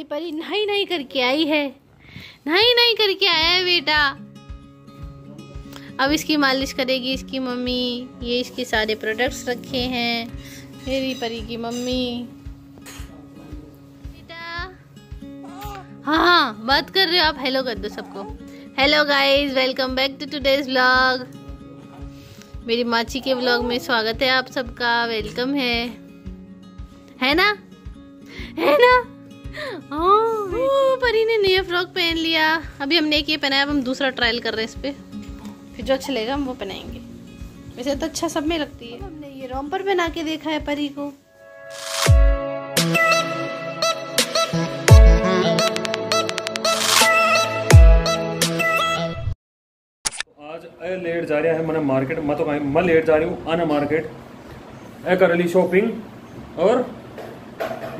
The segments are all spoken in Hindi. परी परी नहीं नहीं करके आई है, नहीं नहीं करके आया है बेटा। अब इसकी मालिश करेगी इसकी मम्मी। ये इसके सारे प्रोडक्ट्स रखे हैं। मेरी परी की मम्मी। बेटा हाँ बात कर रहे हो आप, हेलो कर दो सबको। Hello guys, welcome back to today's vlog. मेरी माची के व्लॉग में स्वागत है आप सबका, वेलकम है ना, है ना। परी ने नया फ्रॉक पहन लिया। अभी हमने एक ये पहनाया, अब हम दूसरा ट्रायल कर रहे हैं इस पे, फिर जो अच्छा लगेगा हम वो पहनाएंगे। वैसे तो अच्छा सब में लगती है। हमने ये रोम्पर पहना के देखा है परी को। आज लेट जा रहा है मैंने मार्केट, मैं तो मैं लेट जा रही हूँ आना मार्केट, मैं कर ली शॉपिंग और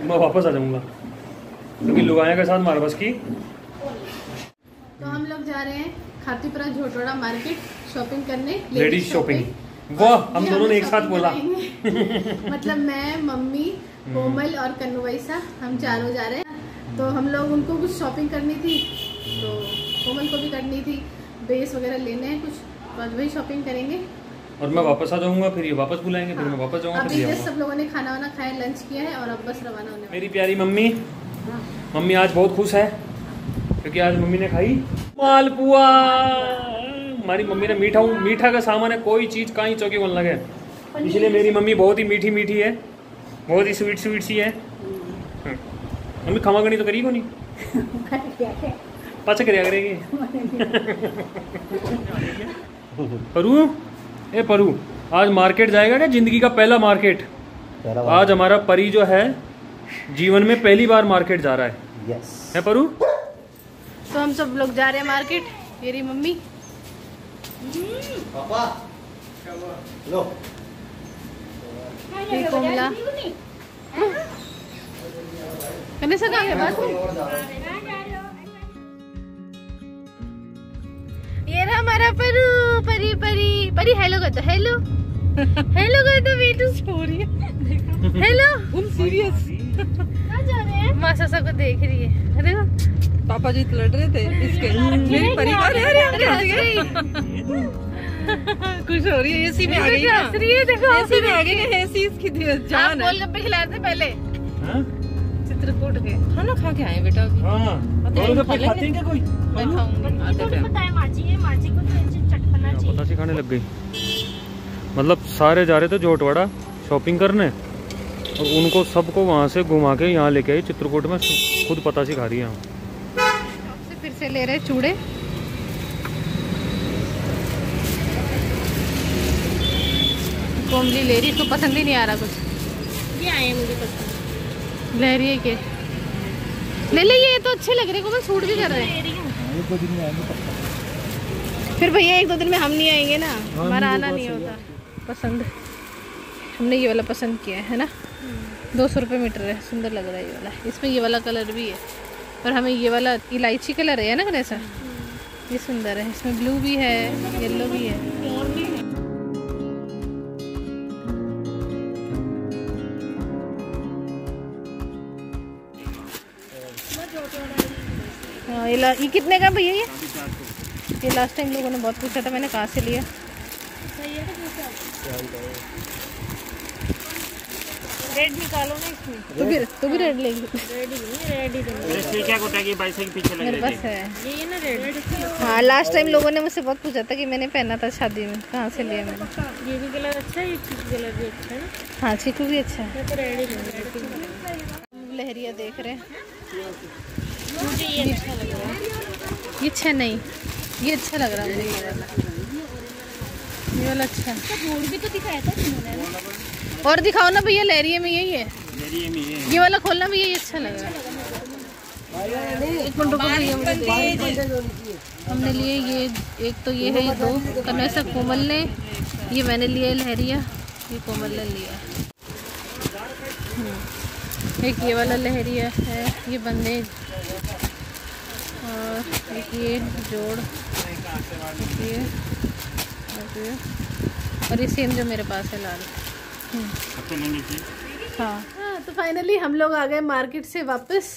मैं वापस आ जाऊँगा क्योंकि लुगाया के साथ मारबस की। तो हम लोग जा रहे हैं खातीपुरा झोटोड़ा मार्केट शॉपिंग करने, लेडीज शॉपिंग। वाह, हम दोनों ने एक साथ बोला मतलब मैं, मम्मी, कोमल और कन्नू वैसा, हम चारों जा रहे हैं। तो हम लोग उनको कुछ शॉपिंग करनी थी, तो कोमल को भी करनी थी, बेस वगैरह लेने हैं कुछ, तो आज वही शॉपिंग करेंगे और मैं वापस आ जाऊंगा। फिर ये वापस बुलाएंगे, फिर मैं वापस जाऊंगा। अभी सब लोगों ने खाना वाना खाया, लंच किया है और अब बस रवाना होने। मेरी प्यारी मम्मी, मम्मी आज बहुत खुश है क्योंकि आज मम्मी ने खाई मालपुआ। हमारी मम्मी ने मीठा का सामान है, कोई चीज़ कहीं चौकी बन लगे, इसलिए मेरी मम्मी बहुत ही मीठी है, बहुत ही स्वीट सी है। मम्मी खमा गणी तो करी को नहीं पच कर करेगी। परू आज मार्केट जाएगा क्या? जिंदगी का पहला मार्केट। आज हमारा परी जो है जीवन में पहली बार मार्केट जा रहा है। यस है परू। तो हम सब लोग जा रहे हैं मार्केट। मेरी मम्मी, पापा, लो, कोमला, गणेश का है बात। ये रहा हमारा परू। परी परी परी हेलो कर दो, हेलो हेलो कर दो बेटू। सॉरी हेलो, हम सीरियस जा रहे हैं। माँ सासा को देख रही है। अरे पापा जी तो लड़ रहे थे इसके, मेरी परिवार खुश हो रही है। एसी में आ गई है, देखो एसी में आ गई है। एसी इसकी जान है। गोलगप्पे खिलाए थे पहले चित्रकूट के। खाना खा के आए बेटा, गोलगप्पे खाते हैं क्या? कोई बताया माजी है, माजी को चटपना चाहिए, पता खाने लग गई। मतलब सारे जा रहे थे झोटवाड़ा शॉपिंग करने और उनको सबको वहाँ से घुमा के यहाँ लेके आई चित्रकूट में। खुद पता सिखा रही है। से फिर से ले रहे चूड़े। कोमली ले रही, इसको पसंद ही नहीं आ रहा कुछ। ये आए मुझे पसंद, ले रही है के ले ले, ये तो अच्छे लग रहे को, मैं सूट भी कर रहे हैं। फिर भैया एक दो दिन में हम नहीं आएंगे ना, हमारा आना नहीं होता। पसंद हमने ये वाला पसंद किया है ना, 200 रुपये मीटर है। सुंदर लग रहा है ये वाला, इसमें ये वाला कलर भी है और हमें ये वाला इलायची कलर है ना गणेश, ये सुंदर है। इसमें ब्लू भी है, येलो भी है। हाँ ये कितने का भैया? ये लास्ट टाइम लोगों ने बहुत पूछा था, मैंने कहाँ से लिया। रेड निकालो ना इसमें, तो भी रेड लेगी। रेड ही क्या कोटा की बाइक से पीछे लग रही है ये ना, रेड। हाँ लास्ट टाइम लोगों ने मुझसे बहुत पूछा था कि मैंने पहना था शादी में, कहाँ से लिया मैंने। ये भी कलर अच्छा है, ये चीकू कलर भी अच्छा है। हाँ चीकू भी अच्छा है। लहरिया देख रहे हैं, मुझे ये अच्छा लग रहा है। ये अच्छा नहीं, ये अच्छा लग रहा है, ये वाला अच्छा। बोर्ड भी तो दिखाया था तुमने, और दिखाओ ना भैया। लहरिये में यही है, ये वाला खोलना भैया, ये अच्छा लग रहा है। हमने लिए ये एक तो ये है, ये दो कन्हैया से कोमल ने, ये मैंने लिया लहरिया, ये कोमल ने लिया। एक ये वाला लहरिया है, ये बंदेज, और एक ये जोड़, ये और ये सेम जो मेरे पास है लाल। हाँ तो फाइनली हम लोग आ गए मार्केट से वापस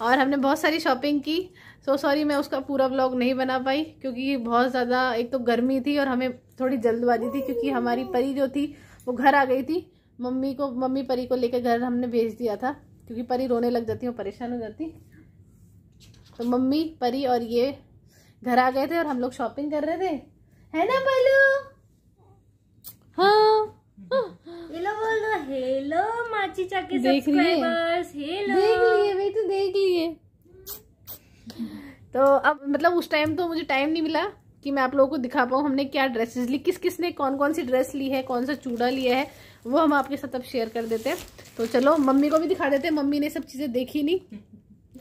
और हमने बहुत सारी शॉपिंग की। सॉरी मैं उसका पूरा व्लॉग नहीं बना पाई क्योंकि बहुत ज़्यादा एक तो गर्मी थी और हमें थोड़ी जल्दबाजी थी क्योंकि हमारी परी जो थी वो घर आ गई थी। मम्मी परी को लेकर घर हमने भेज दिया था क्योंकि परी रोने लग जाती है, परेशान हो जाती। तो मम्मी परी और ये घर आ गए थे और हम लोग शॉपिंग कर रहे थे, है ना पलू? हाँ हेलो बोल दो, हेलो माची चाके सब्सक्राइबर्स, हेलो देख लिए भाई, तो देख लिए। तो अब मतलब उस टाइम तो मुझे टाइम नहीं मिला कि मैं आप लोगों को दिखा पाऊँ हमने क्या ड्रेसेस ली, किस किस ने कौन कौन सी ड्रेस ली है, कौन सा चूड़ा लिया है, वो हम आपके साथ अब शेयर कर देते हैं। तो चलो मम्मी को भी दिखा देते हैं, मम्मी ने सब चीज़ें देखी नहीं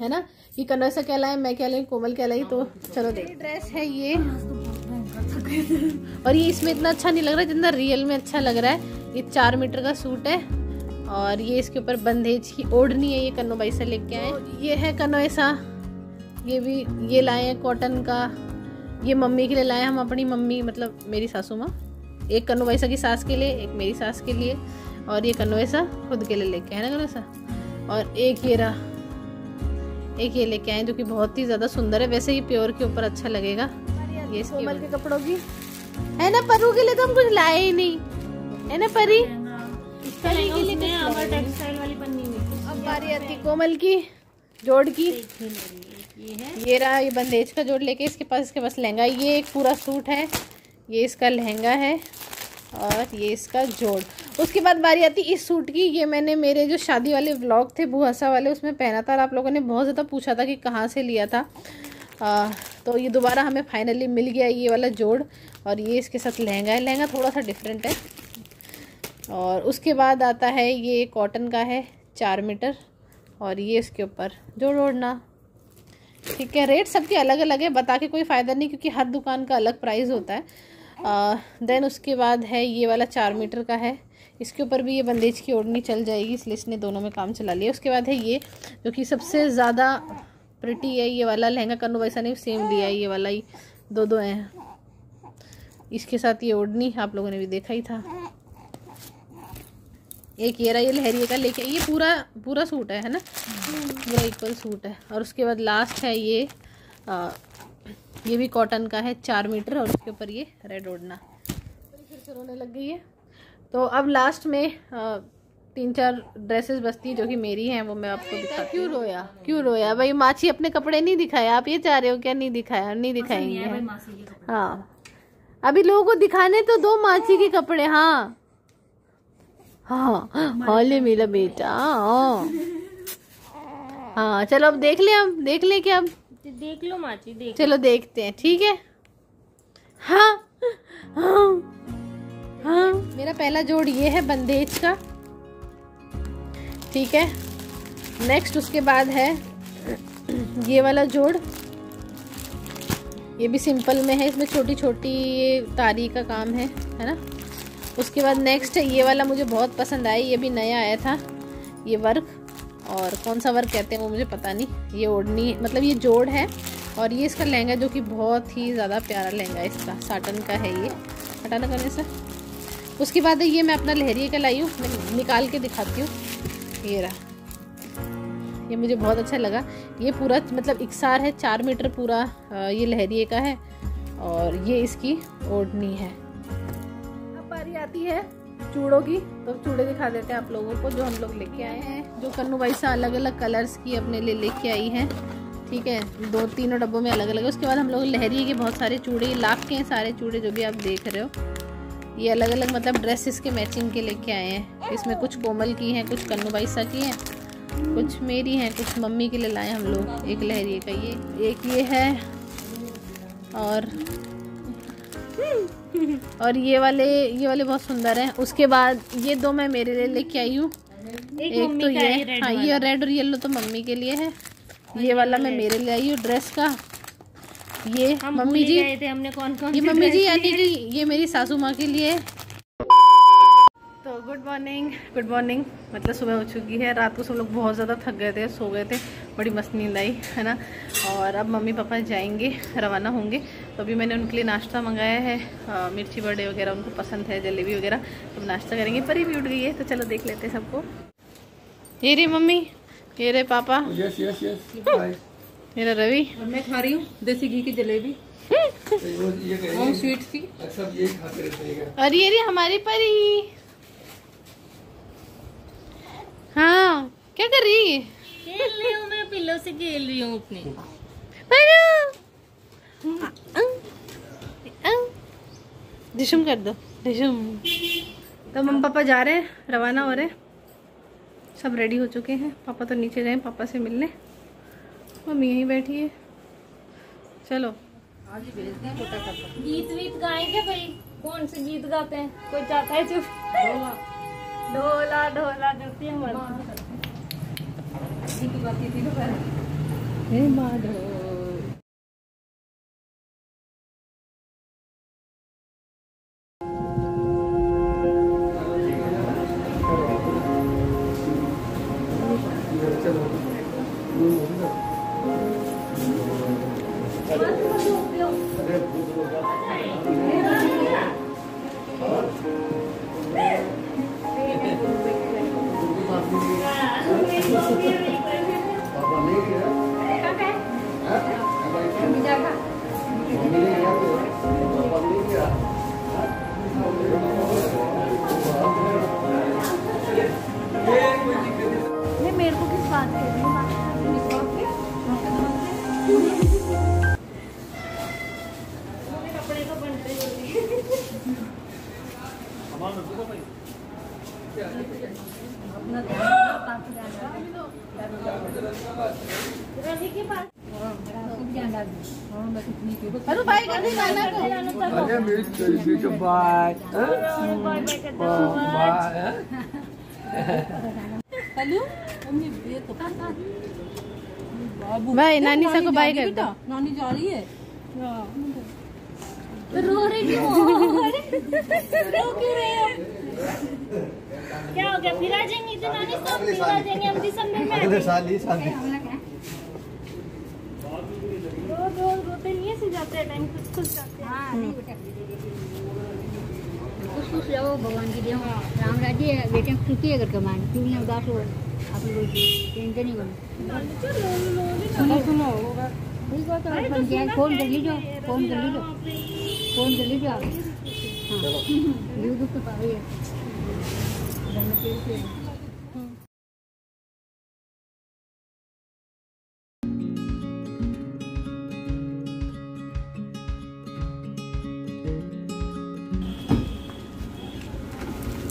है ना कि कन्नर से क्या लाए, मैं क्या लाई, कोमल क्या लाई। तो चलो देख, ड्रेस है ये और ये इसमें इतना अच्छा नहीं लग रहा है जितना रियल में अच्छा लग रहा है। ये 4 मीटर का सूट है और ये इसके ऊपर बंधेज की ओढ़नी है, ये कन्नो भाई से लेके आए। ये है कन्नो ऐसा, ये भी ये लाए हैं कॉटन का, ये मम्मी के लिए लाए हम, अपनी मम्मी मतलब मेरी सासू माँ, एक कन्नो भाई सा की सास के लिए, एक मेरी सास के लिए, और ये कन्नो ऐसा खुद के लिए लेके आए ना कन्नो ऐसा। और एक ये रहा, एक ये लेके आए जो कि बहुत ही ज़्यादा सुंदर है, वैसे ये प्योर के ऊपर अच्छा लगेगा। ये कोमल के कपड़ों की है ना, परू के लिए तो हम कुछ लाए ही नहीं है ना परी, इसका के लिए टेक्सटाइल वाली पन्नी में। अब बारी आती कोमल की जोड़ की, ये रहा, ये बंदेज का जोड़ लेके इसके पास लहंगा, ये एक पूरा सूट है, ये इसका लहंगा है और ये इसका जोड़। उसके बाद बारी आती इस सूट की, ये मैंने मेरे जो शादी वाले व्लॉग थे भूहसा वाले उसमें पहना था और आप लोगों ने बहुत ज़्यादा पूछा था कि कहाँ से लिया था। तो ये दोबारा हमें फाइनली मिल गया ये वाला जोड़ और ये इसके साथ लहंगा है, लहंगा थोड़ा सा डिफरेंट है। और उसके बाद आता है ये कॉटन का है 4 मीटर और ये इसके ऊपर जोड़ ओढ़ना। ठीक है, रेट सबके अलग अलग है, बता के कोई फ़ायदा नहीं क्योंकि हर दुकान का अलग प्राइस होता है। देन उसके बाद है ये वाला 4 मीटर का है, इसके ऊपर भी ये बंदेज की ओढ़नी चल जाएगी इसलिए इसने दोनों में काम चला लिया। उसके बाद है ये जो कि सबसे ज़्यादा प्रिटी है, ये वाला लहंगा कन्नू वैसा नहीं सेम लिया है, ये वाला ही दो हैं, इसके साथ ये ओढ़नी आप लोगों ने भी देखा ही था। एक ये रहा, ये लहरिये का लेके, ये पूरा सूट है ना, पूरा इक्वल सूट है। और उसके बाद लास्ट है ये ये भी कॉटन का है 4 मीटर और उसके ऊपर ये रेड ओढ़ना। फिर से रोने लग गई है। तो अब लास्ट में 3-4 ड्रेसेस बचती है जो कि मेरी हैं, वो मैं आपको दिखाती। क्यों रोया भाई, माची अपने कपड़े नहीं दिखाए, आप ये चाह रहे हो क्या? नहीं दिखाया, नहीं दिखाएंगे। हाँ अभी लोगों को दिखाने तो दो माची के कपड़े। हाँ हाँ हॉले मेरा बेटा, हाँ चलो अब देख ले, अब देख ले क्या, अब देख लो माची देख, चलो देखते हैं। ठीक है, हाँ हाँ हाँ, मेरा पहला जोड़ ये है बंदेज का, ठीक है। नेक्स्ट उसके बाद है ये वाला जोड़, ये भी सिंपल में है, इसमें छोटी छोटी ये तारी का काम है ना। उसके बाद नेक्स्ट है ये वाला, मुझे बहुत पसंद आया, ये भी नया आया था ये वर्क, और कौन सा वर्क कहते हैं वो मुझे पता नहीं। ये ओढ़नी मतलब ये जोड़ है और ये इसका लहंगा जो कि बहुत ही ज़्यादा प्यारा लहंगा है, इसका साटन का है ये, हटाना करने से। उसके बाद ये मैं अपना लहरिये का लाई हूँ, मैं निकाल के दिखाती हूँ। ये रहा, ये मुझे बहुत अच्छा लगा, ये पूरा मतलब इकसार है 4 मीटर पूरा, ये लहरिये का है और ये इसकी ओढ़नी है। अब बारी आती है चूड़ों की, तो चूड़े दिखा देते हैं आप लोगों को जो हम लोग लेके आए हैं, जो कन्नू भाई से अलग अलग कलर्स की अपने लिए लेके आई हैं। ठीक है, 2-3 डब्बों में अलग अलग है। उसके बाद हम लोग लहरिये के बहुत सारे चूड़े, लाख के हैं सारे चूड़े जो भी आप देख रहे हो, ये अलग अलग मतलब ड्रेसेस के मैचिंग के लेके आए हैं। इसमें कुछ कोमल की हैं, कुछ कन्नू भाईसा की हैं, कुछ मेरी हैं, कुछ मम्मी के लिए लाए हम लोग। एक लहरिये का ये, एक ये है और ये वाले बहुत सुंदर हैं। उसके बाद ये दो मैं मेरे लिए लेके आई हूँ, एक तो ये, हाँ ये रेड और येलो तो मम्मी के लिए है, ये वाला मैं मेरे लिए आई हूँ ड्रेस का। ये मम्मी जी गए थे, हमने कौन-कौन ये मम्मी जी यानी कि ये मेरी सासू माँ के लिए। तो गुड मॉर्निंग मतलब सुबह हो चुकी है, रात को सब लोग बहुत ज़्यादा थक गए थे, सो गए थे, बड़ी मस्त नींद आई है ना। और अब मम्मी पापा जाएंगे, रवाना होंगे, तो अभी मैंने उनके लिए नाश्ता मंगाया है, मिर्ची बड़े वगैरह उनको पसंद है, जलेबी वगैरह, तो नाश्ता करेंगे। परी भी उठ गई है तो चलो देख लेते हैं सबको। ये रे मम्मी ये रे पापा। Yes yes yes. मेरा रवि। और मैं खा रही हूँ देसी घी की जलेबी। ये स्वीट सी। अच्छा ये खाते रहिएगा। अरे ये हमारी परी। हाँ क्या कर रही है? खेल रही हूँ, मैं पिल्लो से खेल रही हूँ अपनी। दिशुम कर दो दिशुम। तो मम्मी पापा जा रहे हैं, रवाना हो रहे हैं, सब रेडी हो चुके हैं। पापा तो नीचे गए पापा से मिलने, मम्मी यहीं बैठी है। चलो आज ही भेज दें छोटा पापा। गीत वीत गाएंगे भाई, कौन से गीत गाते हैं? कोई जाता है चुप ढोला ढोला जुटी हमारा। भाई नानी सबको बाय कर दो। नानी जा रही है। रो रही क्यों? रो क्यों रहे हो? क्या हो गया? फिर आ जाएंगे तो नानी सब फिर आ जाएंगे। हम दिसंबर में अगले साल ही साल रोते नहीं से जाते हैं, टाइम कुछ कुछ जाते हैं। हाँ नहीं बेटा कुछ कुछ जाओ, भगवान की देव राम राज्य बेटे सुखी अगर कमान क्योंकि हम उदास हो आप लोग टेंशन नहीं करो। सुनो सुनो ठीक बात है, अपन क्या फोन कर लीजिए, फोन कर लीजिए, फोन कर लीजिए आप। हाँ यूट्यूब पे पावे है।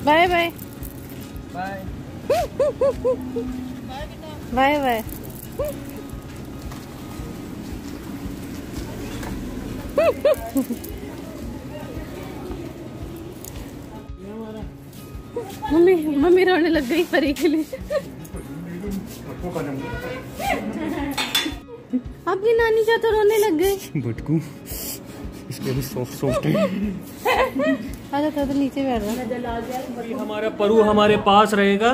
Bye bye bye bye bye. Mummy mummy रोने लग गई परी के लिए। आपकी नानी क्या तो रोने लग गई। बटकू इसके भी सॉफ्ट सॉफ्ट है। तो नीचे बैठो। हमारा परू हमारे पास रहेगा,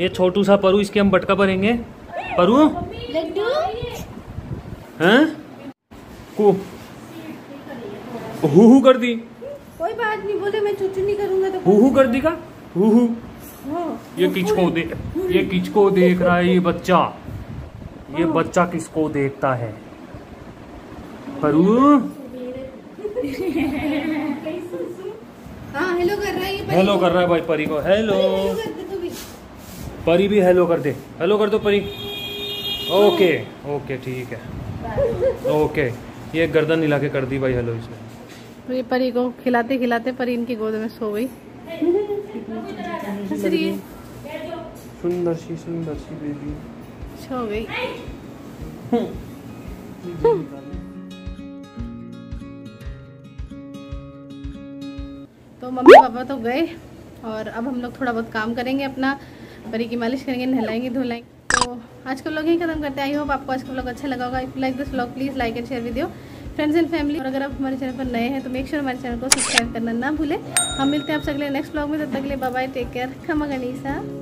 ये छोटू सा परू, इसके हम बटका भरेंगे। परू हैं को हु कर दी। कोई बात नहीं, बोले मैं चूचू नहीं करूंगा तो हु कर दी का हु। ये किसको देख, ये किसको देख रहा है? ये बच्चा, ये बच्चा किसको देखता है? परू हेलो कर रहा है, हेलो कर रहा है भाई परी को। हेलो परी भी हेलो कर दे, हेलो कर दो परी। ओके ओके ठीक है ओके। ये गर्दन हिला के कर दी भाई हेलो इसने। ये परी को खिलाते खिलाते परी इनकी गोद में सो गई। सुंदर सी बेबी सो गई। तो मम्मी पापा तो गए और अब हम लोग थोड़ा बहुत काम करेंगे अपना, परी की मालिश करेंगे, नहलाएंगे धुलाएंगे। तो आज का व्लॉग यही खत्म करते हैं। आई होप आपको आज का व्लॉग अच्छा लगा होगा। If like this vlog please like and share with your friends and family. और अगर आप हमारे चैनल पर नए हैं तो मेक श्योर हमारे चैनल को सब्सक्राइब करना ना भूलें। हम मिलते हैं आपसे अगले नेक्स्ट व्लॉग में, तब तक के लिए बाय बाय, टेक केयर, खमा गनीसा।